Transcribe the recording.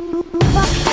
The love.